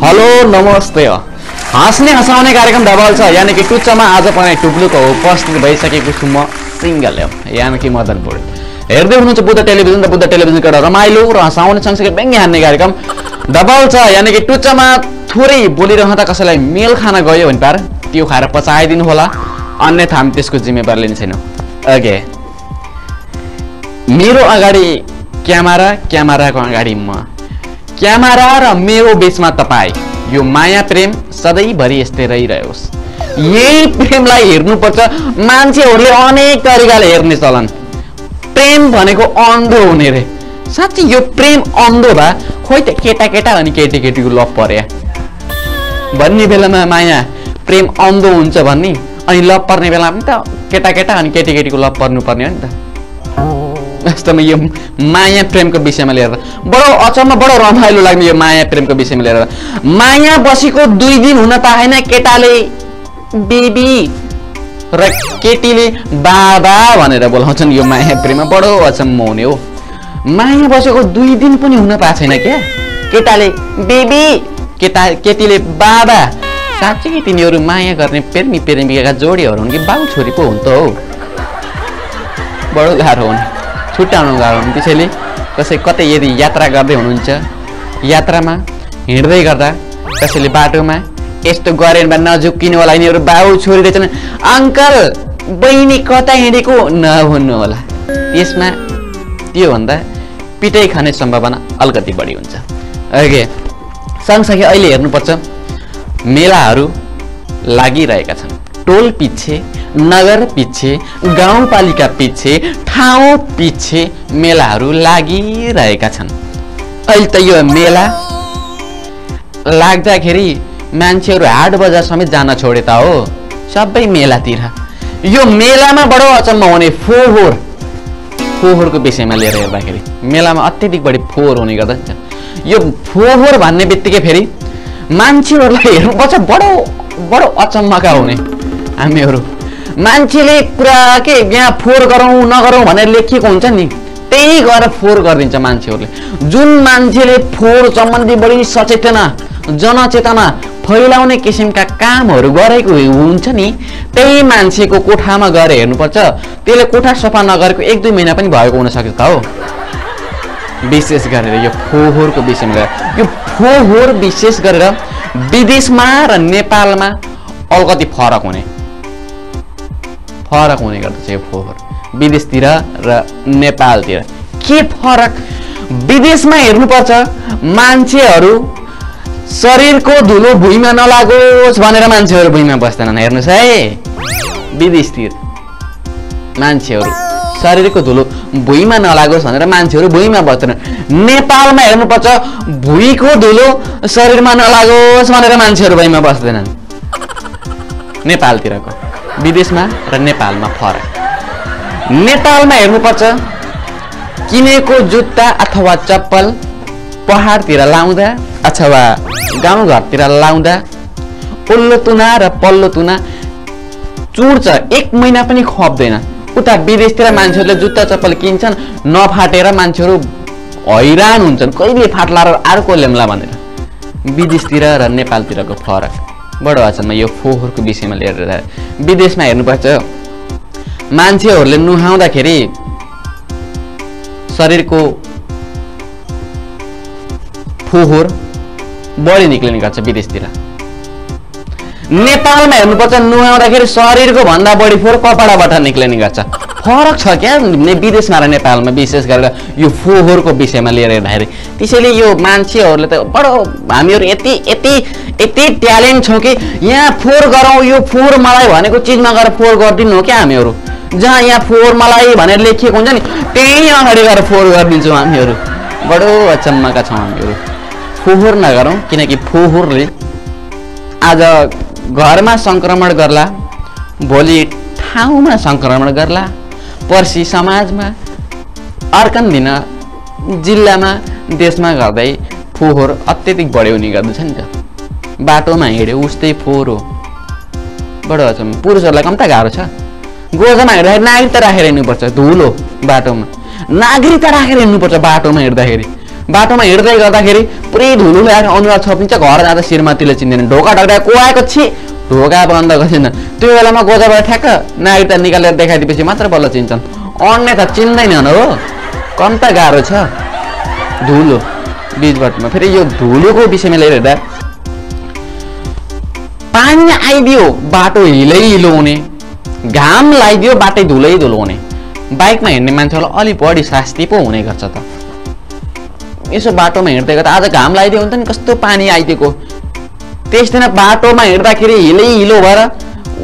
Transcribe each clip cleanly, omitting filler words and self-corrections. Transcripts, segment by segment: Hello नमस्ते। हाँस्ने हँसाउने कार्यक्रम डबल छ, यानि कि टुच्चामा आज पनि टुप्लुको उपस्थित भइसकेको छु म सिंगल, यानि कि मदनपुर। हेर्दै हुनुहुन्छ बुद्ध टेलिभिजन र बुद्ध टेलिभिजनको एउटा रमाइलो र हँसाउने सँगसँगै व्यङ्ग्य हान्ने कार्यक्रम डबल छ, यानि कि टुच्चामा थोरै बोलिरहँदा कसैलाई मेल खान गयो भने पार त्यो खाएर पचाइदिनु होला, अन्यथा हामी त्यसको जिम्मेवारी लिने छैनौँ। ओके, मेरो अगाडि क्यामेरा, क्यामेराको अगाडि म, क्यामेरा र मेरो बिचमा तपाईँ। यो माया प्रेम सधैँभरि यस्तै रहिरहोस्। यही प्रेमलाई हेर्नुपर्छ। मान्छेहरूले अनेक तरिकाले हेर्ने चलन, प्रेम भनेको अन्धो हुने रे। साँच्ची यो प्रेम अन्धो भए खोइ त केटाकेटा अनि केटीकेटीको लभ पर्या भन्ने बेलामा माया प्रेम अन्धो हुन्छ भन्ने, अनि लभ पर्ने बेलामा पनि त केटाकेटा अनि केटीकेटीको लभ पर्नुपर्ने हो नि त। वास्तवमा यो माया प्रेमको विषयमा लिएर बडो अचम्म, बडो रमाइलो लाग्ने यो माया प्रेमको विषयमा लिएर। माया बसेको 2 दिन हुन त होइन, केटाले बेबी र केटीले बाबा भनेर बोलाउँछन्। यो माया प्रेममा बडो अचम्म हुने हो, माया बसेको 2 दिन पनि हुन पाएको छैन क्या। केटाले बेबी, केटीले बाबा। साँच्चै तिनीहरू माया गर्ने प्रेमी प्रेमिकाका जोडीहरू हुन् कि बाउ छोरी पो हुन् त हो। बडो गाह्रो हुन्, छुट्याउनु गाह्रो हुन्। त्यसैले कसै कतै यदि यात्रा गर्दै हुनुहुन्छ, यात्रामा हिँड्दै गर्दा कसैले बाटोमा यस्तो गरेन भने नझुक्किनु होला। यिनीहरू बाउ छोरी रहेछन्, अङ्कल बहिनी कता हिँडेको नभुन्नु होला। यसमा त्योभन्दा पिटाइ खाने सम्भावना अलिकति बढी हुन्छ। ओके, सँगसँगै अहिले हेर्नुपर्छ मेलाहरू लागिरहेका छन्। टोल पिच्छे, नगर पिच्छे, गाउँपालिका पिच्छे, ठाउँ पिच्छे मेलाहरू लागिरहेका छन्। अहिले त यो मेला लाग्दाखेरि मान्छेहरू हाट बजार समेत जान छोडे त हो, सबै मेलातिर। यो मेलामा बडो अचम्म हुने फोहोर, फोहोरको विषयमा लिएर हेर्दाखेरि मेलामा अत्यधिक बढी फोहोर हुने गर्दछ। यो फोहोर भन्ने बित्तिकै फेरि मान्छेहरूलाई हेर्नुपर्छ, बडो बडो अचम्मका हुने। हामीहरू मान्छेले पुरा के यहाँ फोहोर गरौँ नगरौँ भनेर लेखिएको हुन्छ नि, त्यही गरेर फोहोर गरिदिन्छ मान्छेहरूले। जुन मान्छेले फोहोर सम्बन्धी बढी सचेतना, जनचेतना फैलाउने किसिमका कामहरू गरेको हुन्छ नि, त्यही मान्छेको कोठामा गएर हेर्नुपर्छ। त्यसले कोठा सफा नगरेको 1-2 महिना पनि भएको हुनसक्छ त हो। विशेष गरेर यो फोहोरको विषयमा, यो फोहोर विशेष गरेर विदेशमा र नेपालमा अलिकति फरक हुने गर्दछ। यो फोहोर विदेशतिर र नेपालतिर के फरक? विदेशमा हेर्नुपर्छ मान्छेहरू शरीरको धुलो भुइँमा नलागोस् भनेर मान्छेहरू भुइँमा बस्दैनन्। हेर्नुहोस् है, विदेशतिर मान्छेहरू शरीरको धुलो भुइँमा नलागोस् भनेर मान्छेहरू भुइँमा बस्दैनन्। नेपालमा हेर्नुपर्छ भुइँको धुलो शरीरमा नलागोस् भनेर मान्छेहरू भुइँमा बस्दैनन्। नेपालतिरको विदेशमा र नेपालमा फरक। नेपालमा हेर्नुपर्छ किनेको जुत्ता अथवा चप्पल पहाडतिर लाउँदा अथवा गाउँघरतिर लाउँदा पल्लो तुना र पल्लो तुना चुर्छ, 1 महिना पनि खप्दैन। उता विदेशतिर मान्छेहरूले जुत्ता चप्पल किन्छन्, नफाटेर मान्छेहरू हैरान हुन्छन्, कहिले फाट्ला र अर्को ल्याम्ला भनेर। विदेशतिर र नेपालतिरको फरक बडो अचम्म यो फोहोरको विषयमा लिएर। विदेशमा हेर्नुपर्छ मान्छेहरूले नुहाउँदाखेरि शरीरको फोहोर बढी निक्लिने गर्छ विदेशतिर। नेपालमा हेर्नुपर्छ नुहाउँदाखेरि शरीरको भन्दा बढी फोहोर कपडाबाट निक्लिने गर्छ। फरक छ क्या विदेशमा र नेपालमा, विशेष गरेर यो फोहोरको विषयमा लिएर हेर्दाखेरि। त्यसैले यो मान्छेहरूले त बडो, हामीहरू यति ट्यालेन्ट छौँ कि यहाँ फोहोर गरौँ, यो फोहोर मलाई भनेको चिजमा गएर फोहोर गरिदिनु हो क्या हामीहरू। जहाँ यहाँ फोहोर मलाई भनेर लेखिएको हुन्छ नि, त्यही अगाडि गएर फोहोर गरिदिन्छौँ हामीहरू। बडो अचम्मका छौँ हामीहरू। फोहोर नगरौँ, किनकि फोहोरले आज घरमा सङ्क्रमण गर्ला, भोलि ठाउँमा सङ्क्रमण गर्ला, पर्सि समाजमा, अर्कन दिन जिल्लामा, देशमा गर्दै फोहोर अत्यधिक बढ्यो हुने गर्दछ नि त। बाटोमा हिँड्यो उस्तै फोहोर हो। बडो अचम्म, पुरुषहरूलाई कम त गाह्रो छ। गोजामा हिँड्दाखेरि नागरिकता राखेर हिँड्नुपर्छ, धुलो बाटोमा नागरिकता राखेर हिँड्नुपर्छ। बाटोमा हिँड्दाखेरि बाटोमा हिँड्दै गर्दाखेरि पुरै धुलो ल्याएर अनुहार छपिन्छ, घर जाँदा श्रीमतीले चिन्दैन, ढोका ढक्का को आएको छि ढोका बन्द गर्दैन। त्यो बेलामा गोजाबाट ठ्याक्क नागरिकता निकालेर देखाइदिएपछि मात्र बल्ल चिन्छन्, अन्यथा चिन्दैनन्। हो कम त गाह्रो छ धुलो बीचबाटमा। फेरि यो धुलोको विषयमा लिएर हेर्दा पानी आइदियो बाटो हिलै हिलो हुने, घाम लगाइदियो बाटै धुलै धुलो हुने, बाइकमा हिँड्ने मान्छेलाई अलि बढी शास्ति पो हुने गर्छ त। यसो बाटोमा हिँड्दै गर्दा आज घाम लगाइदियो हुन्थ्यो नि, कस्तो पानी आइदिएको, त्यस दिन बाटोमा हिँड्दाखेरि हिलै हिलो भएर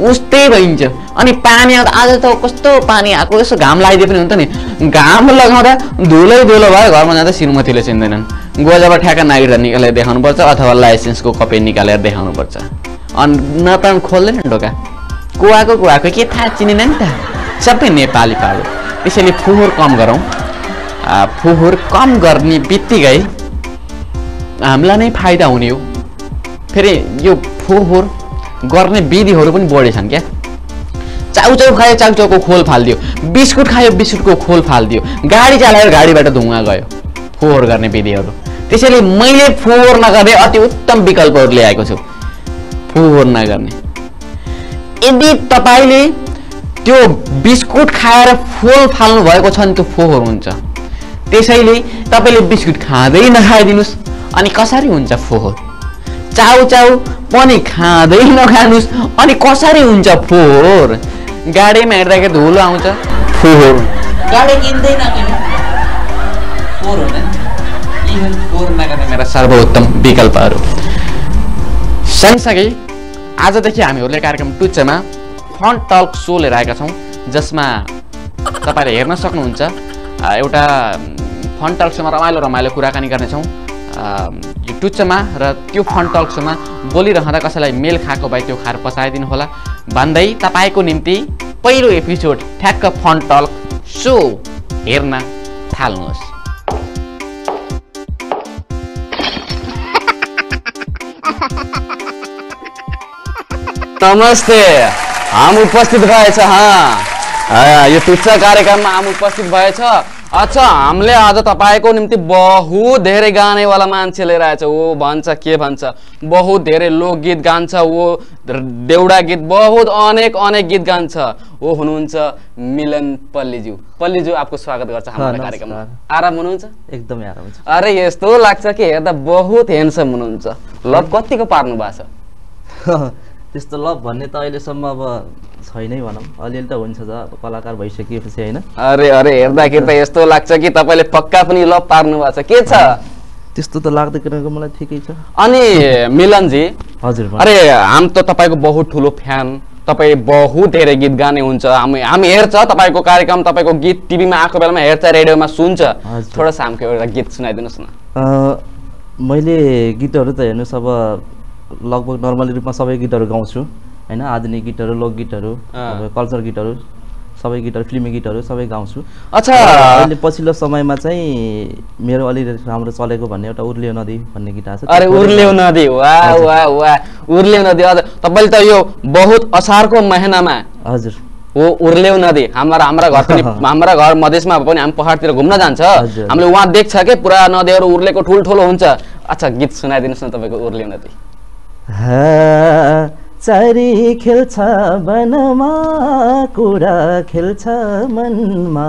उस्तै भइन्छ। अनि पानी आउँदा आज त कस्तो पानी आएको, यसो घाम लगाइदिए पनि हुन्थ्यो नि, घाम लगाउँदा धुलै धुलो भएर घरमा जाँदा श्रीमतीले चिन्दैनन्, गोजाबाट ठ्याक्क नागरिकता निकालेर देखाउनुपर्छ अथवा लाइसेन्सको कपी निकालेर देखाउनुपर्छ। अनि नपान खोल्दैन ढोका, को आएको के थाहा, चिनेन नि त, सबै नेपाली पालो। त्यसैले फोहोर कम गरौँ। फोहोर कम गर्ने बित्तिकै हामीलाई नै फाइदा हुने हो। फेरि यो फोहोर गर्ने विधिहरू पनि बढी छन् क्या। चाउचाउ खायो चाउचाउको खोल फालिदियो, बिस्कुट खायो बिस्कुटको खोल फालिदियो, गाडी चलायो गाडीबाट धुवा गयो, फोहोर गर्ने विधिहरू। त्यसैले मैले फोहोर नगर्ने अति उत्तम विकल्पहरू ल्याएको छु। फोहोर नगर्ने, यदि तपाईँले त्यो बिस्कुट खाएर फोहोर फाल्नु भएको छ नि त्यो फोहोर हुन्छ। त्यसैले तपाईँले बिस्कुट खाँदै नखाइदिनुहोस्, अनि कसरी हुन्छ फोहोर। चाउचाउ पनि खाँदै नखानुहोस्, अनि कसरी हुन्छ फोहोर। गाडीमा हिँड्दाखेरि धुलो आउँछ फोहोर, गाडी किन्दै नकिन्नु फोहोर हो। फोहोर नगर्ने मेरा सर्वोत्तम विकल्पहरू। सँगसँगै आजदेखि हामीहरूले कार्यक्रम टुच्चामा फन टक सो लिएर आएका छौँ, जसमा तपाईँले हेर्न सक्नुहुन्छ। एउटा फन टक सोमा रमाइलो रमाइलो कुराकानी गर्नेछौँ यो टुच्चामा, र त्यो फन टक सोमा बोलिरहँदा कसैलाई मेल खाएको भए त्यो खाएर पचाइदिनु होला। भन्दै तपाईँको निम्ति पहिलो एपिसोड ठ्याक्क फन टक सो हेर्न थाल्नुहोस्। नमस्ते, हम उपस्थित भएछ। यो टुच्चा कार्यक्रममा हम उपस्थित भएछ। अच्छा, हामीले आज तपाईको निम्ति बहुत धेरै गानेवाला मान्छे लिएर आएछ। ओ भन्छ के भन्छ, बहुत धेरै लोकगीत गान्छ, ओ देउडा गीत, बहुत अनेक गीत गान्छ। ओ हुनुहुन्छ मिलन पल्लीज्यू। पल्लीज्यू आपको स्वागत गर्छ हाम्रो कार्यक्रममा। आराम हुनुहुन्छ? एकदमै आराम हुन्छ। अरे यस्तो लाग्छ कि हेर्दा बहुत ह्यान्डसम हुनुहुन्छ। लभ कतिको पार्नु भएको छ? त्यस्तो लभ भन्ने त अहिलेसम्म अब छैनै भनौँ, अलिअलि त हुन्छ त कलाकार भइसकेपछि, होइन। अरे अरे हेर्दाखेरि त यस्तो लाग्छ कि तपाईँले पक्का पनि लभ पार्नु भएको छ, के छ? त्यस्तो त लाग्दै किनकि मलाई ठिकै छ। अनि मिलनजी हजुर, अरे हामी त तपाईँको बहुत ठुलो फ्यान, तपाईँ बहुत धेरै गीत गाने हुन्छ, हामी हेर्छ तपाईँको कार्यक्रम, तपाईँको गीत टिभीमा आएको बेलामा हेर्छ, रेडियोमा सुन्छ। थोडा सामको एउटा गीत सुनाइदिनुहोस् न। मैले गीतहरू त हेर्नुहोस् अब लगभग नर्मली रूपमा सबै गीतहरू गाउँछु, हैन, आधुनिक गीतहरू, लोक गीतहरू, कल्चर गीतहरू, सबै गीतहरू, फिल्मी गीतहरू सबै गाउँछु। अच्छा, अहिले पछिल्लो समयमा चाहिँ मेरो अलि राम्रो चलेको भन्ने एउटा उर्लियो नदी भन्ने गीत आछ। अरे उर्लियो नदी, वाह वाह वाह, उर्लियो नदी। तपाईले त यो बहुत असारको महिनामा हजुर हो उर्लियो नदी, हाम्रा घर पनि, हाम्रा घर मधेसमा पनि, हामी पहाडतिर घुम्न जान्छ, हामीले वहाँ देख्छ के पुरा नदीहरू उर्लेको ठुल्ठुलो हुन्छ। अच्छा, गीत सुनाइदिनुस् न तपाईको उर्लियो नदी। चरी खेल्छ वनमा, कुरा खेल्छ मनमा,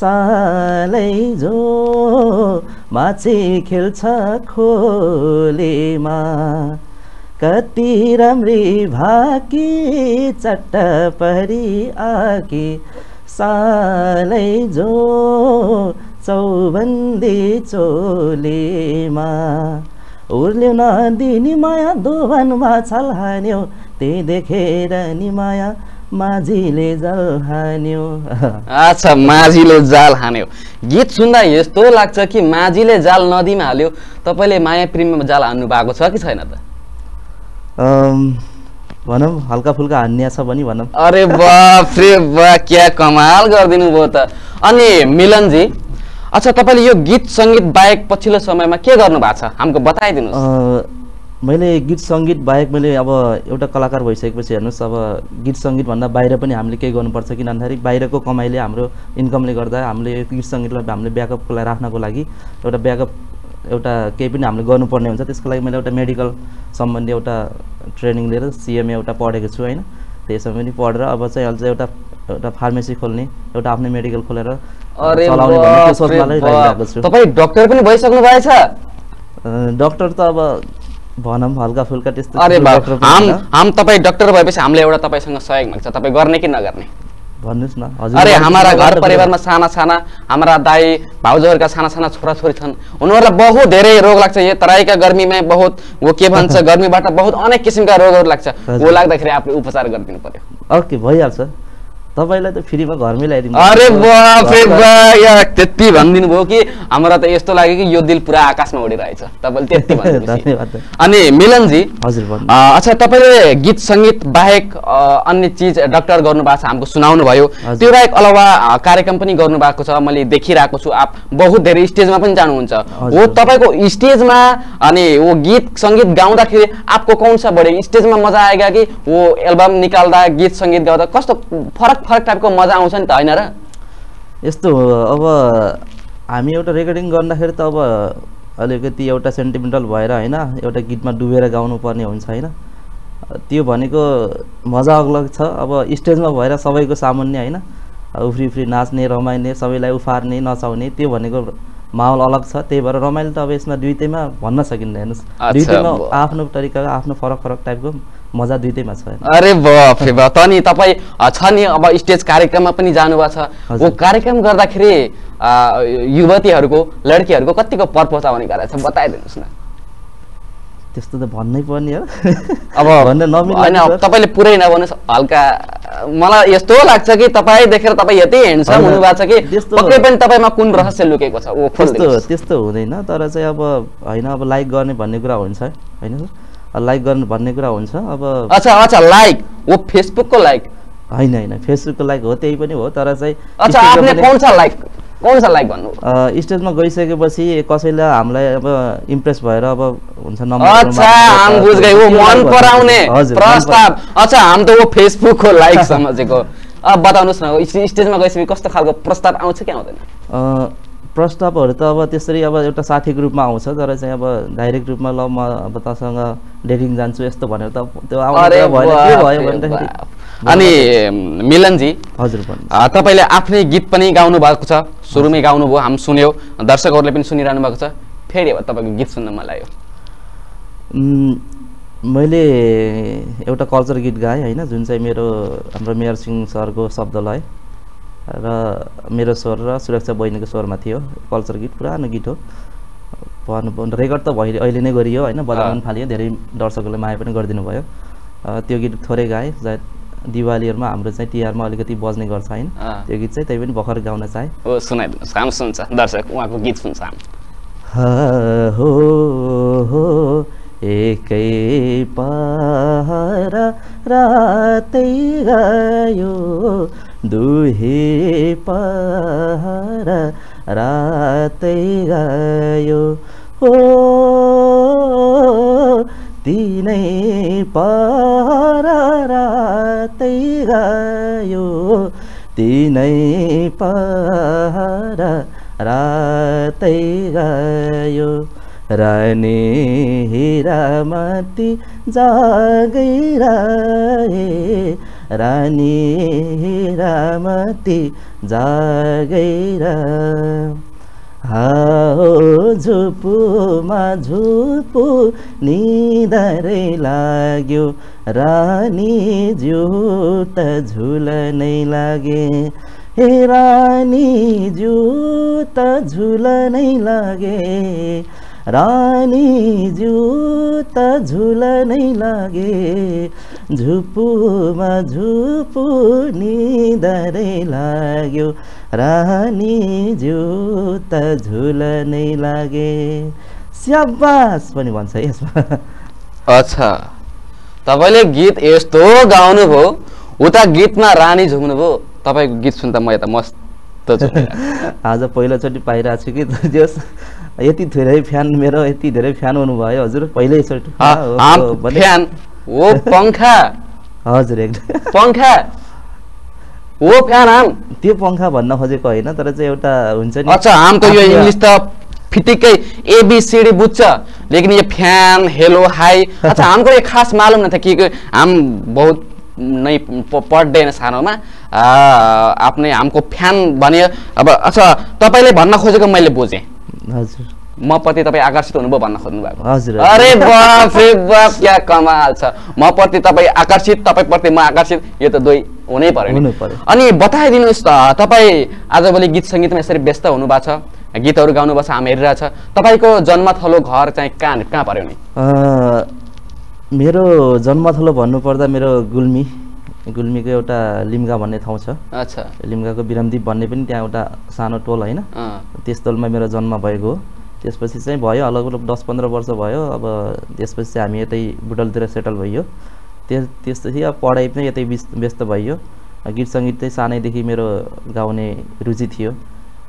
सालै जो माछी खेल्छ खोलेमा, कति राम्री भाकी चट्टपहरी आकी, सालै जो चौबन्दी चोलेमा, उर्ल्यो नदी नि माया दोभानमा छल्हान्यो, त्यही देखेर नि माया माझीले जाल हान्यो। अच्छा, माझीले जाल हान्यो। गीत सुन्दा यस्तो लाग्छ कि माझीले जाल नदीमा हाल्यो। तपाईँले माया प्रेममा जाल हान्नु भएको छ कि छैन त? भनौँ हल्का फुल्का हान्या छ पनि भनौँ। अरे बाफ रे बा, क्या कमाल गरिदिनु भयो त। अनि मिलनजी, अच्छा तपाईँले यो गीत सङ्गीत बाहेक पछिल्लो समयमा के गर्नु भएको छ, हामीको बताइदिनु। मैले गीत सङ्गीत बाहेक मैले अब एउटा कलाकार भइसकेपछि हेर्नुहोस् अब गीत सङ्गीतभन्दा बाहिर पनि हामीले केही गर्नुपर्छ, किन भन्दाखेरि बाहिरको कमाइले, हाम्रो इन्कमले गर्दा हामीले गीत सङ्गीतलाई हामीले ब्याकअपको लागि राख्नको लागि एउटा ब्याकअप एउटा केही पनि हामीले गर्नुपर्ने हुन्छ। त्यसको लागि मैले एउटा मेडिकल सम्बन्धी एउटा ट्रेनिङ लिएर सीएमए एउटा पढेको छु हैन। त्यसमा पनि पढेर अब चाहिँ अझ एउटा एउटा फार्मेसी खोल्ने एउटा आफ्नो मेडिकल खोलेर चलाउने भन्ने सोचमा लागिरहेको छु। तपाई डाक्टर पनि भइसक्नु भएछ? डाक्टर त अब भनम हल्का फुल्का त्यस्तो। अरे हम तपाई डाक्टर भएपछि हामीले एउटा तपाईसँग सहयोग माग्छ, तपाई गर्ने कि नगर्ने भन्नुस् न हजुर। अरे हमारा घर परिवारमा साना साना हमारा दाई भाउजूहरुका साना साना छोरा छोरी छन्, उनीहरुलाई बहुत धेरै रोग लाग्छ। यो तराईका गर्मीमा बहुत वो के भन्छ गर्मीबाट बहुत अनेक किसिमका रोगहरु लाग्छ, वो लाग्दाखेरि आफुले उपचार गरिदिनु पर्यो। ओके भइहाल्छ, तपाईलाई त फ्रीमा घरमै ल्याइदिनु। अरे बाप रे बा या त्यति भन्दिनु भो कि हाम्रो त यस्तो लाग्यो कि यो दिल पुरा आकाशमा उडिरहेछ। तपाईले त्यति भन्दिनु। अनि मिलन जी हजुर भन्नु। अच्छा, तपाईले गीत संगीत बाहेक अन्य चीज डाक्टर गर्नुभएको छ, हामीको सुनाउनु भयो। त्यो बाहेक अलावा कार्यक्रम पनि गर्नुभएको छ, मैले देखिरहेको छु। आप बहुत धेरै स्टेजमा पनि जानुहुन्छ, हो तपाईको स्टेजमा अनि वो गीत संगीत गाउँदाखेरि आपको कौन सा बढी स्टेजमा मजा आएगा कि वो एल्बम निकाल्दा गीत संगीत गाउँदा कस्तो फरक फरक टाइपको मजा आउँछ नि त हैन र? यस्तो अब हामी एउटा रेकर्डिङ गर्दाखेरि त अब अलिकति एउटा सेन्टिमेन्टल भएर हैन एउटा गीतमा डुबेर गाउनु पर्ने हुन्छ हैन। त्यो भनेको मजा अग्लो छ। अब स्टेजमा भएर सबैको सामान्य हैन उफ्री उफ्री नाच्ने रमाइने सबैलाई उफार्ने नचाउने त्यो भनेको माहौल अलग छ। त्यही भएर रमाइलो त अब यसमा दुईटैमा भन्न सकिन्न। हेर्नुस् दुईटैमा आफ्नो तरिकाको आफ्नो फरक फरक टाइपको मजा दुईटैमा छ। अरे बाफ रे बा त नि तपाई छ नि अब स्टेज कार्यक्रममा पनि जानुभा छ, वो कार्यक्रम गर्दाखेरि युवतीहरुको लड्कीहरुको कतिको पर्पोज आउने गरेछ बताइदिनुस् न? त्यस्तो त भन्नै पर्ने हो अब भन्ने नमिल्ने हैन। तपाईले पुरै नभन्नुस्, हल्का मलाई यस्तो लाग्छ कि तपाई देखेर तपाई यति ह्यान्डसम हुनुभा छ कि पक्कै पनि तपाईमा कुन रहस्य लुकेको छ वो खोल्दिनुस्। त्यस्तो हुँदैन तर चाहिँ अब हैन अब लाइक गर्ने भन्ने कुरा हुन्छ हैन, लाइक गर्नु भन्ने कुरा हुन्छ अब। अच्छा अच्छा लाइक वो फेसबुकको लाइक हैन? हैन फेसबुकको लाइक हो, त्यही पनि हो तर चाहिँ। अच्छा आफुले कौन सा लाइक भन्नु? स्टेजमा गइसकेपछि कसैले हामीलाई अब इम्प्रेस भएर अब हुन्छ नम्बर। अच्छा आम बुझ्गै वो मन पराउने प्रस्ताव। अच्छा हम त वो फेसबुकको लाइक समझेको। अब बताउनुस् न स्टेजमा गइसकेपछि कस्तो खालको प्रस्ताव आउँछ कि आउँदैन? प्रस्तावहरु त अब त्यसरी अब एउटा साथीको रूपमा आउँछ तर चाहिँ अब डाइरेक्ट रूपमा ल म अब तसँग डेटिङ जान्छु यस्तो भनेर त त्यो आउने भएन। के भयो भन्दाखेरि अनि मिलन जी हजुर भन्नु। तपाईले आफ्नै गीत पनि गाउनु भएको छ, सुरुमै गाउनु भयो, हामी सुन्यो, दर्शकहरुले पनि सुनिरहनु भएको छ। फेरि अब तपाईको गीत सुन्न मन लाग्यो। मैले एउटा कल्चर गीत गाएँ हैन जुन चाहिँ मेरो हाम्रो मेयर सिंह सरको शब्दलय र मेरो स्वर र सुरक्षा बहिनीको स्वरमा थियो। कल्चर गीत पुरानो गीत हो, भन्नु रेकर्ड त भयो अहिले नै गरियो हैन, बजाउन थालियो, धेरै दर्शकहरूले माया पनि गरिदिनु भयो। त्यो गीत थोरै गाएँ, सायद दिवालीहरुमा हाम्रो चाहिँ तिहारमा अलिकति बज्ने गर्छ हैन। त्यो गीत चाहिँ त्यही पनि भर्खर गाउन चाहे। ओ सुनाइदिनुस्, हामी सुन्छ दर्शक उहाँको गीत सुन्छ हामी। हो हो एकै पहर रातै गयो दुहे पहर रातै गयो हो तिनै पहर रातै गयो तिनै पहर रातै गयो रानी हिरामती जागै रहे रानी हिरामती जागेर हाओ झुपुमा झुपु निदरै लाग्यो रानी ज्यू त झुलनै लागे हे रानी ज्यू त झुलनै लागे रानी ज्यू त झुलनै लागे झुपुमा झुपु निदरै लाग्यो रानी ज्यू त झुलनै लागे स्याबास पनि भन्छ यसमा। अच्छा तपाईले गीत यस्तो गाउनु भो, उता गीतमा रानी झुम्नु भो, तपाईको गीत सुन्दा म त मस्त छु। आज पहिलोचोटि पाइरहेको छु कि जस यति धेरै फ्यान मेरो यति धेरै फ्यान हुनुभयो हजुर पहिल्यै सट फ्यान ओ पंखा हजुर एकदम पंखा ओ फ्यान आम त्यो पंखा भन्न खोजेको हैन तर चाहिँ एउटा हुन्छ नि। अच्छा आम त यो इंग्लिश त फिटिकै एबीसीडी बुझ्छ। लेकिन ये फ्यान हेलो हाई अच्छा हमको ये खास मालूम न था कि हम बहुत नहीं पढ्दैन सानोमा आफ्नै हमको फ्यान भन्यो। अब अच्छा तपाईले भन्न खोजेको मैले बुझे हजुर म प्रति तपाई आकर्षित हुनुभयो भन्न खोज्नु भएको हजुर। अरे बाफ रे बाफ क्या कमाल छ। म प्रति तपाई आकर्षित तपाई प्रति म आकर्षित यो त दुई हुनै पर्यो। अनि बताइदिनुस् तपाई आजभोलि गीत संगीतमा यसरी व्यस्त हुनु भएको छ गीतहरु गाउनु भएको छ हामी हेरिरहेको छ। तपाईको जन्मथलो घर चाहिँ कहाँ पर्यो नि? मेरो जन्मथलो भन्नुपर्दा मेरो गुल्मी गुल्मीको एउटा लिम्गा भन्ने ठाउँ छ। अच्छा लिम्गाको बिरमदीप भन्ने पनि त्यहाँ एउटा सानो टोल हैन त्यस टोलमा मेरो जन्म भएको हो। त्यसपछि चाहिँ भयो अलग अलग 10-15 वर्ष भयो। अब त्यसपछि हामी यतै बुटलतिर सेटल भइयो। त्यसपछि अब पढाइ पनि यतै व्यस्त भइयो। गीत संगीत चाहिँ सानैदेखि मेरो गाउने रुचि थियो।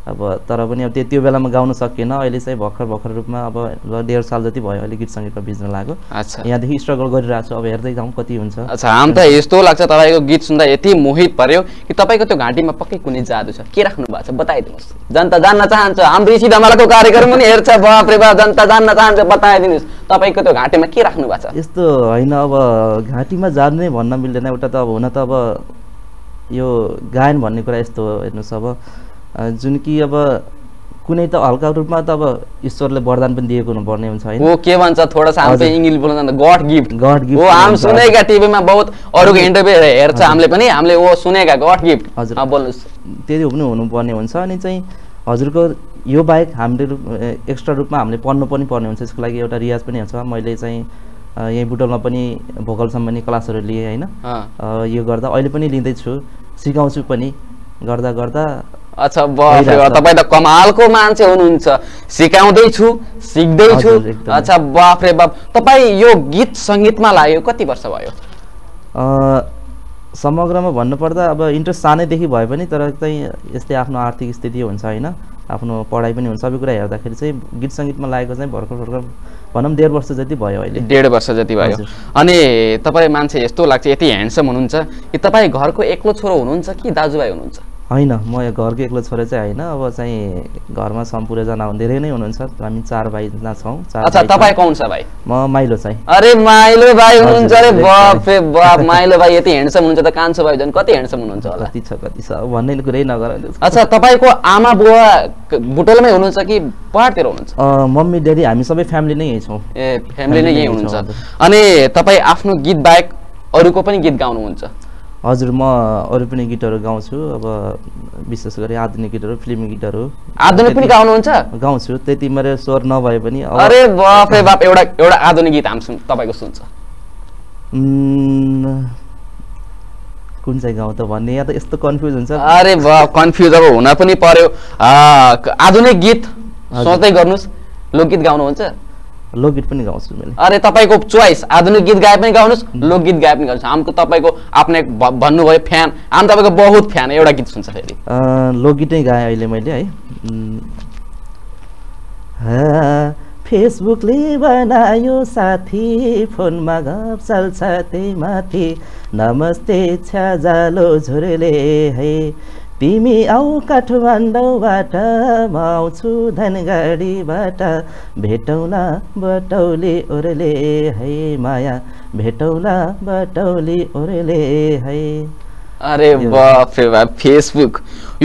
अब तर पनि अब त्यो बेलामा गाउन सकिएन। अहिले चाहिँ भर्खर रूपमा अब 1.5 साल जति भयो अहिले गीत संगीतमा बिज्न लाग्यो। अच्छा यहाँदेखि स्ट्रगल गरिरहेको छु अब हेर्दै जाउँ कति हुन्छ। अच्छा हामी त यस्तो लाग्छ तपाईको गीत सुन्दा यति मोहित पर्यो कि तपाईको त्यो घाँटीमा पक्कै कुनै जादु छ के राख्नु भएको छ बताइदिनुस्। जनता जान्न चाहन्छ हाम्रो ऋषि धमालाको कार्यक्रम पनि हेर्छ बाप रे बाप जनता जान्न चाहन्छ बताइदिनुस् तपाईको त्यो घाँटीमा के राख्नु भएको छ? यस्तो हैन अब घाँटीमा जादु नै भन्न मिल्दैन। एउटा त अब हुन त अब यो गायन भन्ने कुरा यस्तो हो हेर्नुस् अब जुन कि अब कुनै त हल्का रूपमा त अब ईश्वरले वरदान पनि दिएको हुनुपर्ने हुन्छ हैन। ओ के भन्छ थोडा सा हामी इंग्लिश बोल्न गॉड गिफ्ट ओ हम सुनेगा टिभीमा बहुत अरुको इन्टरभ्यु हेर्छ हामीले पनि हामीले ओ सुनेगा गॉड गिफ्ट अब बोल्नुस् त्यही पनि हुनुपर्ने हुन्छ। अनि चाहिँ हजुरको यो बाहेक हामीले एक्स्ट्रा रूपमा हामीले पढ्नु पनि पर्ने हुन्छ। यसको लागि एउटा रियाज पनि हुन्छ। मैले चाहिँ यही बुटलमा पनि भोकल सम्बन्धी क्लासहरु लिए हैन यो गर्दा अहिले पनि लिँदै छु सिकाउँछु पनि गर्दा गर्दा। अच्छा बाफ रे तपाई त कमालको मान्छे हुनुहुन्छ सिकाउँदै छु सिक्दै छु। अच्छा बाफ रे बाप तपाई यो गीत संगीतमा लाग्यो कति वर्ष भयो? समग्रमा भन्नुपर्दा अब इन्ट्रेस्ट सानैदेखि भए पनि तर चाहिँ यस्तै आफ्नो आर्थिक स्थिति हुन्छ हैन आफ्नो पढाइ पनि हुन्छ सबै कुरा हेर्दाखेरि चाहिँ गीत संगीतमा लागेको चाहिँ भर्खर भनौं 1.5 वर्ष जति भयो अहिले 1.5 वर्ष जति भयो। अनि तपाई मान्छे यस्तो लाग्छ यति ह्यान्डसम हुनुहुन्छ कि तपाई घरको एक्लो छोरो हुनुहुन्छ कि दाजुभाइ हुनुहुन्छ? हैन म घरको एक्लो छोरा चाहिँ हैन अब चाहिँ घरमा सम्पूर्णजना धेरै नै हुनुहुन्छ हामी 4 भाइ छौं 4। अच्छा तपाई कौन सा भाइ? म माइलो चाहिँ। अरे माइलो भाइ हुनुहुन्छ अरे बाप रे बाप माइलो भाइ यति ह्यान्डसम हुनुहुन्छ त कान्छो भाइ जन कति ह्यान्डसम हुनुहुन्छ होला? कति छ भन्ने कुरै नगर। अच्छा तपाईको आमा बुवा बुटलमै हुनुहुन्छ कि पहाडतिर हुनुहुन्छ? मम्मी ड्याडी हामी सबै फ्यामिली नै यही छौं। ए फ्यामिली नै यही हुनुहुन्छ। अनि तपाई आफ्नो गीत बाहेक अरुको पनि गीत गाउनुहुन्छ? हजुर म अरु पनि गीतहरु गाउँछु। अब विशेष गरी आधुनिक गीतहरु फिल्मी गीतहरु आधुनिक पनि गाउनुहुन्छ? गाउँछु त्यति मेरो स्वर नभए पनि। अरे बाप रे बाप एउटा आधुनिक गीत हामी तपाईको सुन्छ कुन चाहिँ गाउँ त भन्ने या त यस्तो कन्फ्युज हुन्छ। अरे बाप कन्फ्युज अब हुन पनि पर्यो। आधुनिक गीत सोच्दै गर्नुस् लोकगीत गाउनुहुन्छ? लोकगीत पनि गाउँछु मैले। अरे तपाईको चोइस आधुनिक गीत गाए पनि गाउनुस् लोकगीत गाए पनि गाउनुस् हमको तपाईको आफ्नै भन्नुभयो फ्यान हामी तपाईको बहुत फ्यान एउटा गीत सुन्छ फेरि लोकगीत नै गाए अहिले मैले है। फेसबुकले बनायो साथी फोनमा गफ चल्छ त्यही माथि नमस्ते छ्याजालो झुरले है तिमी आऊ काठमाडौँबाट म आउँछु धनगढीबाट भेटौँला बटौली ओरले है माया भेटौँला बटौली ओरले है। अरे बाफ रे बाफ फेसबुक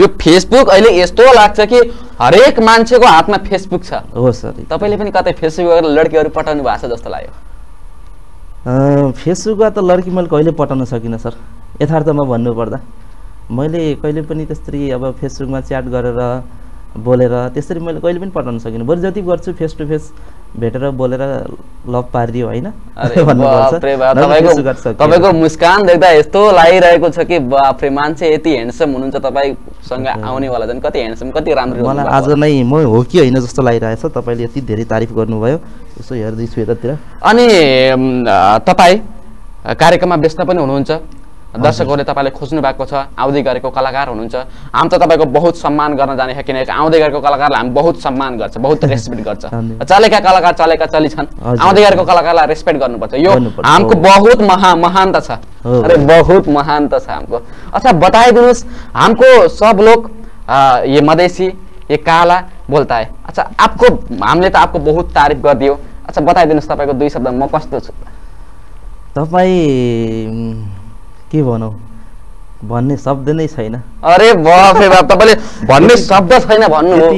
यो फेसबुक अहिले यस्तो लाग्छ कि हरेक मान्छेको हातमा फेसबुक छ। हो सर तपाईले पनि कतै फेसबुकमा लड्कीहरु पठाउनु भएको छ जस्तो लाग्यो? फेसबुकमा त लड्की मैले कहिले पठाउन सकिनँ सर यथार्थमा भन्नुपर्दा। मैले कहिले पनि त्यसरी अब फेसबुकमा च्याट गरेर बोलेर त्यसरी मैले कहिले पनि पठाउन सकिनँ। बरु जति गर्छु फेस टु फेस भेटेर बोलेर लभ पारियो हैन। अरे बाप रे बाप तपाईको मुस्कान देख्दा यस्तो लागिरहेको छ कि बाप रे मान्छे यति ह्यान्डसम हुनुहुन्छ तपाई सँग आउने वाला जन कति ह्यान्डसम कति राम्रो हुनुहुन्छ। मलाई आज नै म हो कि हैन जस्तो लागिरहेछ। तपाईले यति धेरै तारिफ गर्नुभयो यसो हेर्दै छु यतातिर। अनि तपाई कार्यक्रममा व्यस्त पनि हुनुहुन्छ दर्शकहरुले तपाईले खोज्नु भएको छ आउँदै गरेको कलाकार हुनुहुन्छ हामी त तपाईको बहुत सम्मान गर्न जाने छ किनकि आउँदै गरेको कलाकारलाई हामी बहुत सम्मान गर्छ बहुत रेस्पेक्ट गर्छ। चलेका कलाकार चलेका चली छन् आउँदै गरेको कलाकारलाई रेस्पेक्ट गर्नुपर्छ यो हाम्रो बहुत महानता छ। अरे बहुत महानता छ हाम्रो। अच्छा बताइदिनुस् हाम्रो सब लोग ये मधेसी ये काला बोलता है। अच्छा आपको, हमने तो आपको बहुत तारीफ कर दियो, अच्छा बताइदिनुस् तपाईको दुई शब्द म कस्तो छु? तपाई के भनौ, भन्ने शब्द नै छैन। अरे बाप रे बाप, तपाईले भन्ने शब्द छैन भन्नु हो?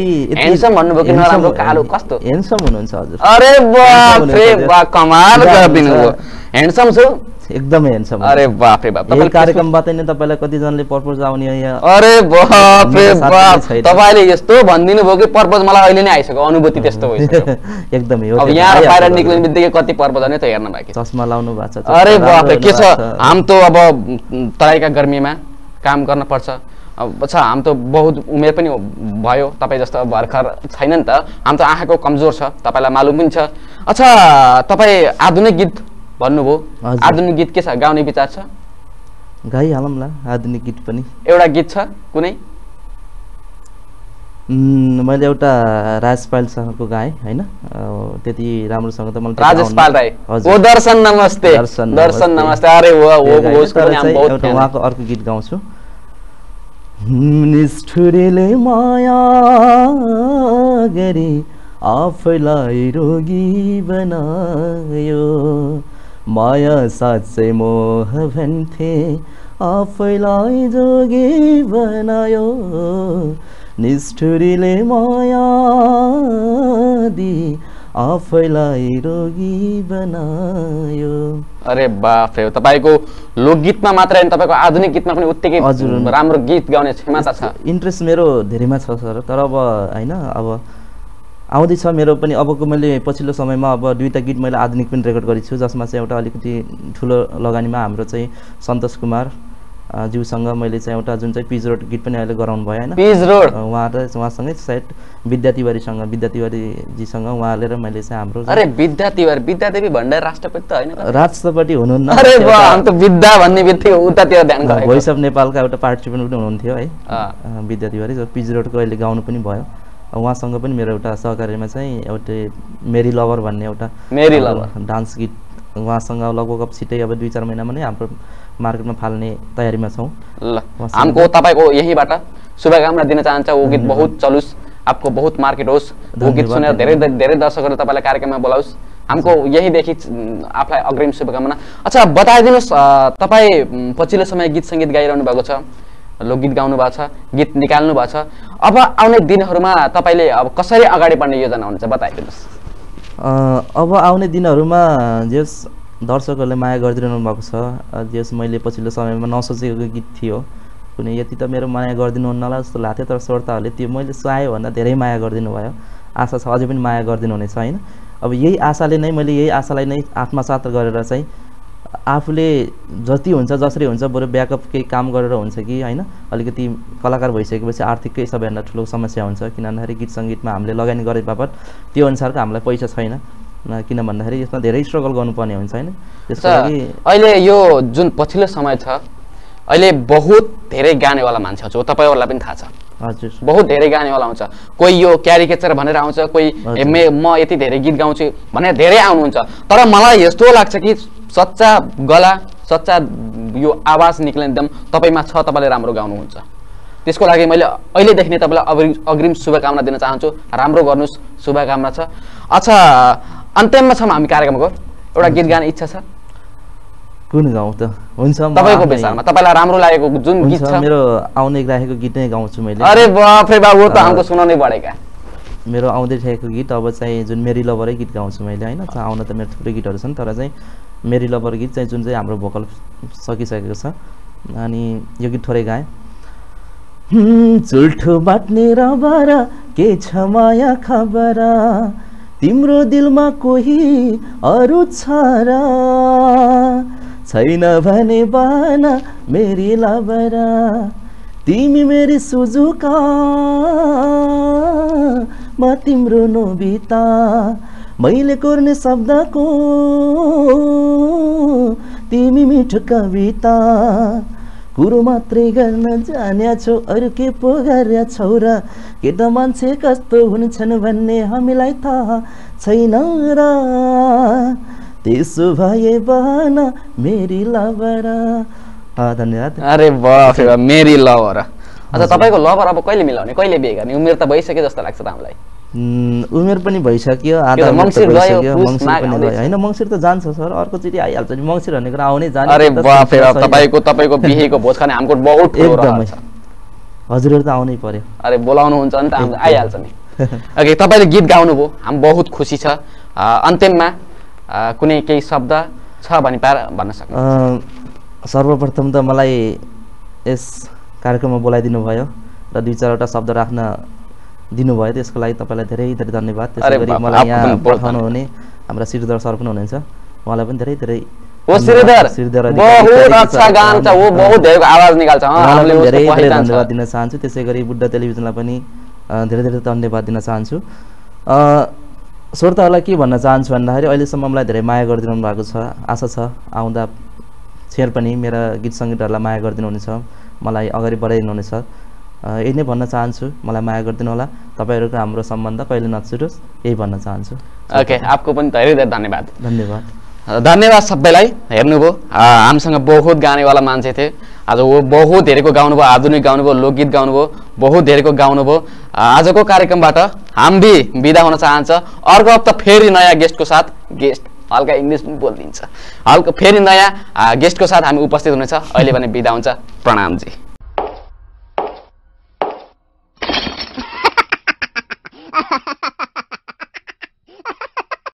हैन्डसम भन्नु भयो कि नराम्रो कालो कस्तो हैन्डसम हुनुहुन्छ हजुर? अरे बाप रे बाप, कमाल गर्दिनु हो। हैन्डसम छु, एकदम हैन्डसम। अरे बाप रे बाप, तपाईले कार्यक्रमबाट नै तपाईलाई कति जनाले प्रपोज आउने यहाँ? अरे बाप रे बाप, तपाईले यस्तो भन्दिनु भयो कि प्रपोज मलाई अहिले नै आइसक्यो, अनुभूति त्यस्तो भइसक्यो एकदमै हो। अब यहाँ बाहिर निक्लिने बित्तिकै कति प्रपोज आउने त हेर्न बाकी। चस्मा लाउनु भएको छ? अरे बाप रे, के छ हम तो अब तराईका गर्मीमा काम गर्न पर्छ। अच्छा हम तो बहुत उमेर पनि भयो, तपाई जस्तो भर्खर छैन नि त, हम तो आँखाको कमजोर छ, तपाईलाई मालुम पनि छ। अच्छा तपाई आधुनिक गीत भन्नुभयो, आधुनिक गीत के छ, गाउने विचार छ? गाइहालौँला आधुनिक गीत पनि। एउटा गीत छ कुनै? मैले एउटा राजपाल सँगको गाएँ हैन, त्यति राम्रोसँग त मलाई राजपाल राई ओ दर्शन नमस्ते, दर्शन नमस्ते। अरे वाह, वो उसको नाम बहुत एउटा उहाँको अर्को गीत गाउँछु। निष्ठुरले माया गरे आफैलाई रोगी बनायो, माया साँच्चै मोह भन्थे आफैलाई जोगी बनायो, निष्ठुरीले माया दिई आफैलाई रोगी बनायो। अरे बाप रे, तपाईको लोकगीतमा मात्र हैन, तपाईको आधुनिक गीतमा पनि उत्तिकै राम्रो गीत गाउने क्षमता छ। इन्ट्रेस्ट मेरो धेरैमा छ सर, तर अब हैन अब आउँदैछ मेरो पनि। अबको मैले पछिल्लो समयमा अब दुईटा गीत मैले आधुनिक पनि रेकर्ड गरेको छु, जसमा चाहिँ एउटा अलिकति ठुलो लगानीमा हाम्रो चाहिँ सन्तोष कुमार ज्यूसँग मैले चाहिँ एउटा जुन चाहिँ पिज रोड गीत पनि अहिले गराउनु भयो हैन, पिज रोड उहाँसँगै सायद विद्यातिवारीसँग, विद्यातिवारीजीसँग उहाँले र मैले चाहिँ हाम्रो। अरे विद्यातिवारी, विद्यादेवी भण्डारी राष्ट्रपति त हैन? राष्ट्रपति हुनुहुन्न। अरे वाह, हम त विद्या भन्ने बित्तिकै उतातिर ध्यान गयो। भोइस अफ नेपालका एउटा पार्टिसिपेन्ट पनि हुनुहुन्थ्यो है विद्यातिवारी, जो पिज रोडको अहिले गाउनु पनि भयो। उहाँसँग पनि मेरो एउटा सहकार्यमा चाहिँ एउटा मेरी लभर भन्ने एउटा मेरी लभर डान्स गीत उहाँसँग लगभग अब छिटै अब 2-4 महिनामा नै हाम्रो मार्केटमा फाल्ने तयारीमा छौँ। ल, हमको तपाईको यहीबाट शुभकामना दिन चाहन्छ। वो गीत बहुत चलोस्, आपको बहुत मार्केट होस्, वो गीत सुनेर धेरै धेरै दर्शकहरु तपाईलाई कार्यक्रममा बोलाउस्। हमको यहीदेखि आफूलाई अग्रिम शुभकामना। अच्छा बताइदिनुस्, तपाई पछिल्लो समय गीत संगीत गाइरहनु भएको छ, लोकगीत गाउनु भएको छ, गीत निकाल्नु भएको छ, अब आउने दिनहरूमा तपाईले अब कसरी अगाडि बढ्ने योजना हुन्छ बताइदिनुस्। अब आउने दिनहरूमा जस दर्शकहरूले माया गरिदिनु भएको छ, जस मैले पछिल्लो समयमा नसोचेको गीत थियो, कुनै यति त मेरो माया गरिदिनु हुन्नला जस्तो लाग्थ्यो, तर श्रोताहरूले त्यो मैले चाहेँ भन्दा धेरै माया गरिदिनु भयो। आशा छ अझै पनि माया गरिदिनु हुनेछ हैन। अब यही आशाले नै, मैले यही आशालाई नै आत्मसात गरेर चाहिँ आफूले जति हुन्छ जसरी हुन्छ, बरु ब्याकअप केही काम गरेर हुन्छ कि हैन। अलिकति कलाकार भइसकेपछि आर्थिकै सबैभन्दा ठुलो समस्या हुन्छ, किन भन्दाखेरि गीत संगीतमा हामीले लगानी गरे बापत त्यो अनुसारको हामीलाई पैसा छैन, किन भन्दाखेरि यसमा धेरै स्ट्रगल गर्नुपर्ने हुन्छ हैन। त्यसको लागि अहिले यो जुन पछिल्लो समय छ, अहिले बहुत धेरै गानेवाला मान्छेहरू छ, तपाईहरुलाई पनि थाहा छ हजुर, बहुत धेरै गानेवाला आउँछ। कोही यो क्यारिकेचर भनेर आउँछ, कोही म यति धेरै गीत गाउँछु भनेर धेरै आउनुहुन्छ। तर मलाई यस्तो लाग्छ कि सच्चा गला, सच्चा यो आवाज निक्लिने एकदम तपाईमा छ, तपाईले राम्रो गाउनुहुन्छ। त्यसको लागि मैले अहिले देखिने तपाईलाई अग्रिम शुभकामना दिन चाहन्छु, राम्रो गर्नुस्, शुभकामना छ। अच्छा अन्त्यमा छम हामी कार्यक्रमको, एउटा गीत गाउने इच्छा छ, कुन गाउँ त हुन्छ तपाईको विचारमा, तपाईलाई राम्रो लागेको जुन गीत छ? मेरो आउने राखेको गीत नै गाउँछु मैले। अरे बाप रे बाप, वो त हमको सुनाउनै परेका। मेरो आउँदै राखेको गीत अब चाहिँ जुन मेरी लभरै गीत गाउँछु मैले हैन। आउन त मेरो थुप्रै गीतहरु छन्, तर चाहिँ मेरी लभर गीत चाहिँ जुन चाहिँ हाम्रो भोकल सकिसकेको छ, अनि यो गीत थोरै गाएँ। झुल्ठो बाट्ने रबर के छ माया खबर, तिम्रो दिलमा कोही अरू छ र छैन भने बाना मेरी लभर, तिमी मेरी सुजुका म तिम्रो नोबिता, मैले कोर्ने शब्दको तिमी मिठो कविता, कुरो मात्रै गर्न जान्या छौ अरू के पो गर्या छौ र, केटा मान्छे कस्तो हुन्छन् भन्ने हामीलाई थाहा छैन र, त्यसो भए बना मेरी लभर। धन्यवाद। अरे वाह, मेरी लभर। अच्छा तपाईको लभ अब कहिले मिलाउने कहिले बिहे गर्ने उमेर त भइसक्यो जस्तो लाग्छ त हामीलाई उमेर पनि भइसक्यो आधा मङ्सिर गयो मङ्सिर पनि गयो हैन मङ्सिर त जान्छ सर अर्को चोटी आइहाल्छ नि मङ्सिर भन्ने कुरा आउने जान्छ अरे वाह फेर तपाईको बिहेको भोज खाने हाम्रो बहुत ठुलो रहन्छ हजुरहरु त आउनै पर्यो अरे बोलाउनु हुन्छ नि त हामी आइहाल्छ नि ओके तपाईले गीत गाउनु भो हामी बहुत खुसी छ अन्त्यमा कुनै केही शब्द छ भनी भन्न सक्नुहुन्छ सर्वप्रथम त मलाई यस कार्यक्रममा बोलाइदिनु भयो र दुई चारवटा शब्द राख्न दिनु भयो त्यसको लागि तपाईलाई धेरै धेरै धन्यवाद त्यसैगरी मलाई यहाँ पठाउनु हुने हाम्रो सिरदर सर पनि हुनुहुन्छ उहाँलाई पनि धेरै धेरै ओ सिरदर बहुत अच्छा गान छ वो बहुत धेरै आवाज निकाल्छ हामीले धेरै धेरै धन्यवाद दिन चाहन्छु त्यसैगरी बुद्ध टेलिभिजनलाई पनि धेरै धेरै धन्यवाद दिन चाहन्छु श्रोताहरुलाई के भन्न चाहन्छु भन्दाखेरि अहिले सम्म मलाई धेरै माया गरिदिनु भएको छ आशा छ आउँदा छेर पनि मेरा गीत संगीतहरुलाई माया गरिदिनु हुनेछ मलाई अगाडि बढाइदिनु हुनेछ यही नै भन्न चाहन्छु मलाई माया गरिदिनु होला तपाईहरुको हाम्रो सम्बन्ध कहिले नछुटोस् यही भन्न चाहन्छु ओके आपको पनि धेरै धेरै धन्यवाद धन्यवाद धन्यवाद सबैलाई हेर्नुभयो हामीसँग बहुत गानेवाला मान्छे थिए आज वो बहुत धेरैको गाउनुभयो आधुनिक गाउनुभयो लोकगीत गाउनुभयो बहुत धेरैको गाउनुभयो आजको कार्यक्रमबाट हम भी बिदा हुन चाहन्छ अर्को हप्ता फेरि नयाँ गेस्टको साथ गेस्ट हल्का इंग्लिश पनि बोलिदिन्छ हल्का फेरि नयाँ गेस्टको साथ हामी उपस्थित हुनेछ अहिले भने बिदा हुन्छ प्रणाम जी।